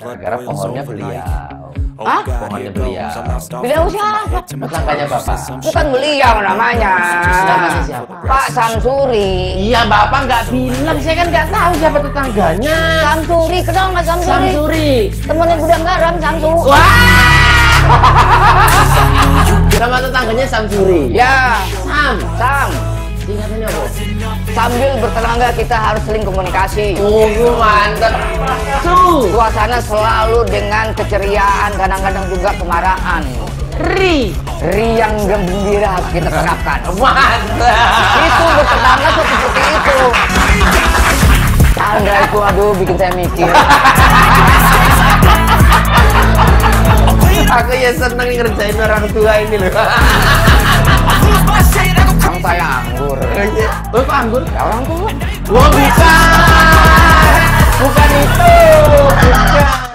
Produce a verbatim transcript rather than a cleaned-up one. gara-gara pohonnya beliau. Hah? Pohonnya beliau. Beliau siapa? Tetangganya Bapak. Bukan beliau namanya. Namanya siapa? Pak Samsuri. Iya Bapak nggak bilang, saya kan nggak tahu siapa tetangganya. Samsuri, kenal nggak Samsuri? Samsuri. Temennya gudang garam Samsuri. Wah! Nama tetangganya Samsuri. Ya. Sam. Sam. Ingatannya apa? Sambil bertenaga kita harus sering komunikasi. Oh, mantap. Suasana selalu dengan keceriaan, kadang-kadang juga kemarahan. Ri, ri yang gembira harus kita terapkan. Mantap. Itu bertenaga tuh seperti itu. Tangga itu aduh bikin saya mikir. Aku ya seneng ngerjain orang tua ini loh. Saya anggur. Loh kok anggur? Ya orang tua. Wah bukan. Bukan itu. Bukan.